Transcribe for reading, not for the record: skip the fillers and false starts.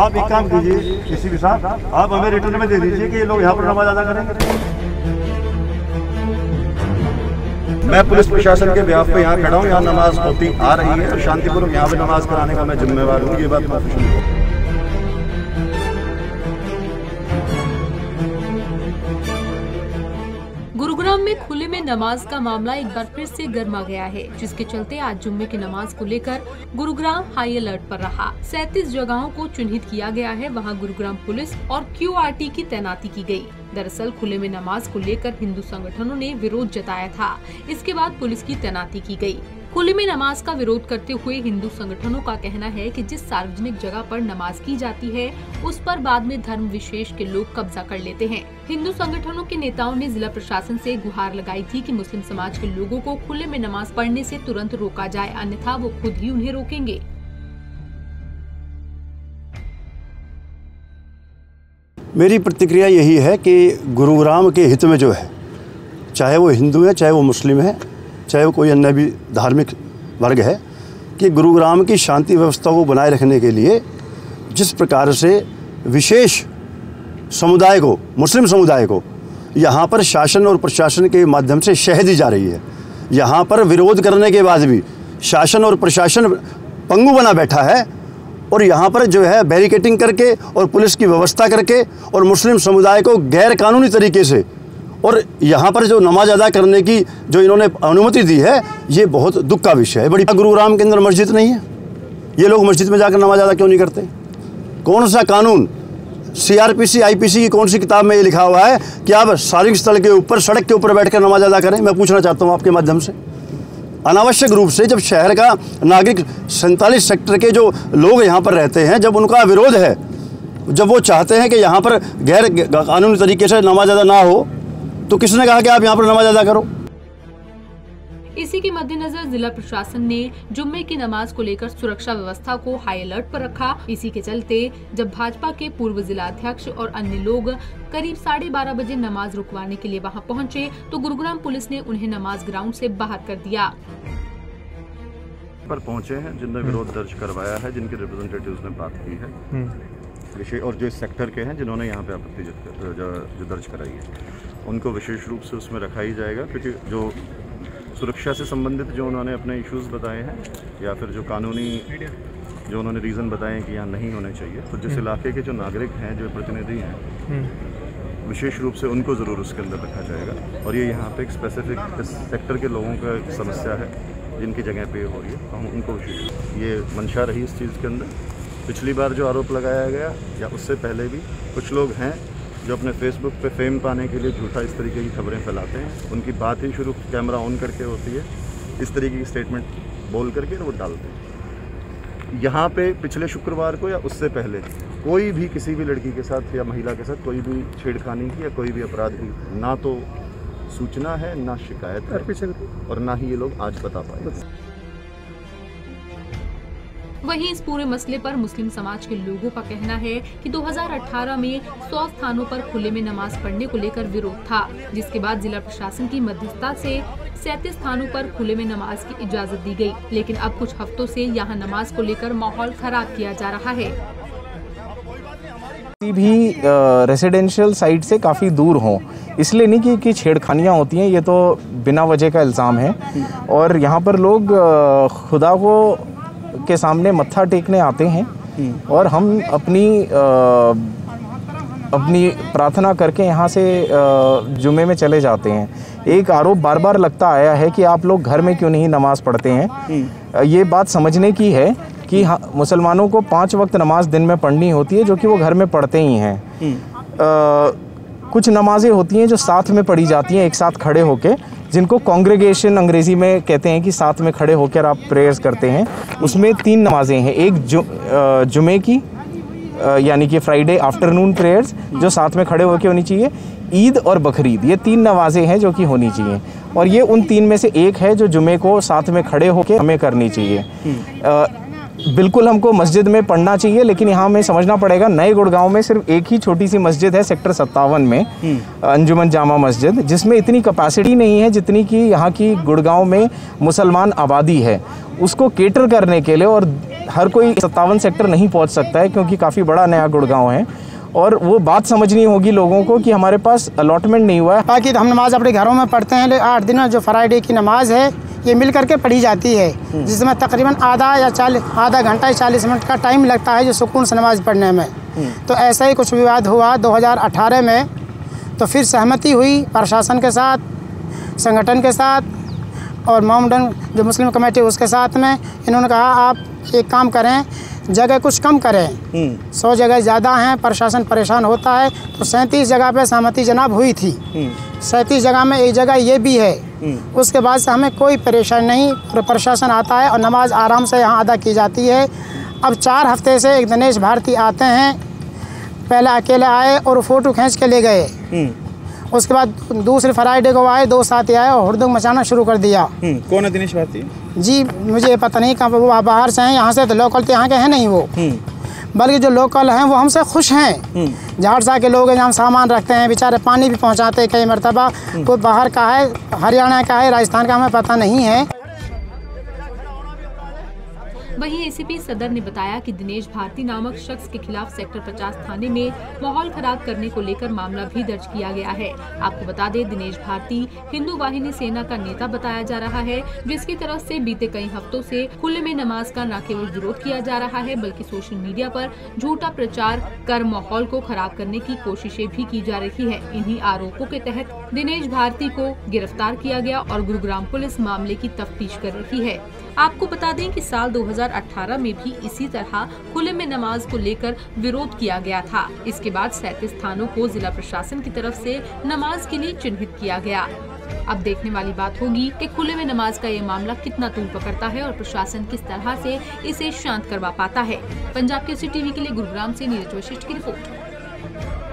आप एक काम कीजिए किसी भी साथ आप हमें रिटर्न में दे दीजिए कि ये लोग यहाँ पर नमाज अदा करेंगे। मैं पुलिस प्रशासन के बिहाफ पे यहाँ खड़ा हूँ, यहाँ नमाज होती आ रही है और शांतिपूर्वक यहाँ पे नमाज कराने का मैं जिम्मेवार हूँ। ये बात गुरुग्राम में खुले में नमाज का मामला एक बार फिर से गर्मा गया है, जिसके चलते आज जुम्मे की नमाज को लेकर गुरुग्राम हाई अलर्ट पर रहा। 37 जगहों को चिन्हित किया गया है, वहां गुरुग्राम पुलिस और QRT की तैनाती की गई। दरअसल खुले में नमाज को लेकर हिंदू संगठनों ने विरोध जताया था, इसके बाद पुलिस की तैनाती की गई। खुले में नमाज का विरोध करते हुए हिंदू संगठनों का कहना है कि जिस सार्वजनिक जगह पर नमाज की जाती है उस पर बाद में धर्म विशेष के लोग कब्जा कर लेते हैं। हिंदू संगठनों के नेताओं ने जिला प्रशासन से गुहार लगाई थी कि मुस्लिम समाज के लोगों को खुले में नमाज पढ़ने से तुरंत रोका जाए, अन्यथा वो खुद ही उन्हें रोकेंगे। मेरी प्रतिक्रिया यही है कि गुरुग्राम के हित में जो है, चाहे वो हिंदू है चाहे वो मुस्लिम है चाहे वो कोई अन्य भी धार्मिक वर्ग है, कि गुरुग्राम की शांति व्यवस्था को बनाए रखने के लिए जिस प्रकार से विशेष समुदाय को, मुस्लिम समुदाय को यहाँ पर शासन और प्रशासन के माध्यम से शह दी जा रही है, यहाँ पर विरोध करने के बाद भी शासन और प्रशासन पंगु बना बैठा है और यहाँ पर जो है बैरिकेटिंग करके और पुलिस की व्यवस्था करके और मुस्लिम समुदाय को गैरकानूनी तरीके से और यहाँ पर जो नमाज अदा करने की जो इन्होंने अनुमति दी है, ये बहुत दुख का विषय है। बड़ी गुरुग्राम के अंदर मस्जिद नहीं है, ये लोग मस्जिद में जाकर नमाज अदा क्यों नहीं करते? कौन सा कानून, CRPC IPC की कौन सी किताब में ये लिखा हुआ है कि आप सार्वजनिक स्थल के ऊपर, सड़क के ऊपर बैठ कर नमाज अदा करें? मैं पूछना चाहता हूँ आपके माध्यम से। अनावश्यक रूप से जब शहर का नागरिक 47 सेक्टर के जो लोग यहाँ पर रहते हैं, जब उनका विरोध है, जब वो चाहते हैं कि यहाँ पर गैर कानूनी तरीके से नमाज अदा ना हो, तो किसने कहा कि आप यहाँ पर नमाज अदा करो? इसी के मद्देनजर जिला प्रशासन ने जुम्मे की नमाज को लेकर सुरक्षा व्यवस्था को हाई अलर्ट पर रखा। इसी के चलते जब भाजपा के पूर्व जिला अध्यक्ष और अन्य लोग करीब 12:30 बजे नमाज रुकवाने के लिए वहां पहुंचे, तो गुरुग्राम पुलिस ने उन्हें नमाज ग्राउंड से बाहर कर दिया। पर पहुंचे हैं जिनने विरोध दर्ज करवाया है, जिनके रिप्रेजेंटेटिव्स ने बात की है विषय, और जो इस सेक्टर के हैं जिन्होंने यहाँ पे आपत्ति जो दर्ज कराई है, उनको विशेष रूप से उसमें रखा ही जाएगा, क्योंकि जो सुरक्षा से संबंधित जो उन्होंने अपने इश्यूज़ बताए हैं या फिर जो कानूनी जो उन्होंने रीज़न बताए हैं कि यहाँ नहीं होने चाहिए, तो जिस इलाके के जो नागरिक हैं, जो प्रतिनिधि हैं, विशेष रूप से उनको ज़रूर उसके अंदर रखा जाएगा। और ये यहाँ पर एक स्पेसिफिक इस सेक्टर के लोगों का एक समस्या है जिनकी जगह पर हो रही है, तो हम उनको विशेष ये मंशा रही इस चीज़ के अंदर। पिछली बार जो आरोप लगाया गया या उससे पहले भी कुछ लोग हैं जो अपने फेसबुक पे फेम पाने के लिए झूठा इस तरीके की खबरें फैलाते हैं, उनकी बात ही शुरू कैमरा ऑन करके होती है, इस तरीके की स्टेटमेंट बोल करके वो डालते हैं। यहाँ पे पिछले शुक्रवार को या उससे पहले कोई भी किसी भी लड़की के साथ या महिला के साथ कोई भी छेड़खानी की या कोई भी अपराध की ना तो सूचना है, ना शिकायत है, और ना ही ये लोग आज बता पाए। वहीं इस पूरे मसले पर मुस्लिम समाज के लोगों का कहना है कि 2018 में 100 स्थानों पर खुले में नमाज पढ़ने को लेकर विरोध था, जिसके बाद जिला प्रशासन की मध्यस्थता से 37 स्थानों पर खुले में नमाज की इजाजत दी गई, लेकिन अब कुछ हफ्तों से यहां नमाज को लेकर माहौल खराब किया जा रहा है। किसी भी रेसिडेंशियल साइट से काफ़ी दूर हों, इसलिए नहीं कि छेड़खानियाँ होती हैं, ये तो बिना वजह का इल्ज़ाम है। और यहाँ पर लोग खुदा को के सामने मत्था टेकने आते हैं और हम अपनी प्रार्थना करके यहाँ से जुमे में चले जाते हैं। एक आरोप बार बार लगता आया है कि आप लोग घर में क्यों नहीं नमाज पढ़ते हैं। ये बात समझने की है कि मुसलमानों को 5 वक्त नमाज दिन में पढ़नी होती है, जो कि वो घर में पढ़ते ही हैं। कुछ नमाजें होती हैं जो साथ में पढ़ी जाती हैं, एक साथ खड़े होके, जिनको कॉन्ग्रेगेशन अंग्रेज़ी में कहते हैं कि साथ में खड़े होकर आप प्रेयर्स करते हैं। उसमें 3 नमाजें हैं, एक जुमे की यानी कि फ्राइडे आफ्टरनून प्रेयर्स जो साथ में खड़े होकर होनी चाहिए, ईद और बकरीद, ये 3 नमाजें हैं जो कि होनी चाहिए, और ये उन 3 में से एक है जो जुमे को साथ में खड़े होकर हमें करनी चाहिए। बिल्कुल हमको मस्जिद में पढ़ना चाहिए, लेकिन यहाँ हमें समझना पड़ेगा नए गुड़गांव में सिर्फ एक ही छोटी सी मस्जिद है सेक्टर 57 में, अंजुमन जामा मस्जिद, जिसमें इतनी कैपेसिटी नहीं है जितनी कि यहाँ की गुड़गांव में मुसलमान आबादी है। उसको केटर करने के लिए, और हर कोई 57 सेक्टर नहीं पहुँच सकता है क्योंकि काफ़ी बड़ा नया गुड़गांव है, और वो बात समझनी होगी लोगों को कि हमारे पास अलॉटमेंट नहीं हुआ है। बाकी हम नमाज़ अपने घरों में पढ़ते हैं, 8 दिन जो फ्राइडे की नमाज़ है ये मिल करके पढ़ी जाती है, जिसमें तकरीबन आधा घंटा या 40 मिनट का टाइम लगता है जो सुकून से नमाज़ पढ़ने में। तो ऐसा ही कुछ विवाद हुआ 2018 में, तो फिर सहमति हुई प्रशासन के साथ, संगठन के साथ और माउंटेन जो मुस्लिम कमेटी उसके साथ में। इन्होंने कहा आप एक काम करें, जगह कुछ कम करें, 100 जगह ज़्यादा हैं, प्रशासन परेशान होता है। तो 37 जगह पे सहमति जनाब हुई थी, 37 जगह में एक जगह ये भी है। उसके बाद से हमें कोई परेशानी नहीं, प्रशासन आता है और नमाज आराम से यहाँ अदा की जाती है। अब 4 हफ्ते से एक दिनेश भारती आते हैं, पहले अकेले आए और फ़ोटो खींच के ले गए, उसके बाद दूसरे फ्राइडे को आए, 2 साथी आए और हुड़दंग मचाना शुरू कर दिया। कौन है दिनेश भारती जी? मुझे पता नहीं, कहाँ वो बाहर से हैं, यहाँ से तो लोकल तो यहाँ के हैं नहीं वो, बल्कि जो लोकल हैं वो हमसे खुश हैं। झाड़सा के लोग हैं, हम सामान रखते हैं, बेचारे पानी भी पहुँचाते हैं कई मरतबा। वो बाहर का है, हरियाणा का है, राजस्थान का, हमें पता नहीं है। वहीं एसीपी सदर ने बताया कि दिनेश भारती नामक शख्स के खिलाफ सेक्टर 50 थाने में माहौल खराब करने को लेकर मामला भी दर्ज किया गया है। आपको बता दें, दिनेश भारती हिंदू वाहिनी सेना का नेता बताया जा रहा है, जिसकी तरफ से बीते कई हफ्तों से खुले में नमाज का न केवल विरोध किया जा रहा है बल्कि सोशल मीडिया पर झूठा प्रचार कर माहौल को खराब करने की कोशिशें भी की जा रही है। इन्हीं आरोपों के तहत दिनेश भारती को गिरफ्तार किया गया और गुरुग्राम पुलिस मामले की तफ्तीश कर रही है। आपको बता दें कि साल 2018 में भी इसी तरह खुले में नमाज को लेकर विरोध किया गया था। इसके बाद 37 थानों को जिला प्रशासन की तरफ से नमाज के लिए चिन्हित किया गया। अब देखने वाली बात होगी कि खुले में नमाज का ये मामला कितना तूल पकड़ता है और प्रशासन किस तरह से इसे शांत करवा पाता है। पंजाब के सी टीवी के लिए गुरुग्राम से नीरज वशिष्ठ की रिपोर्ट।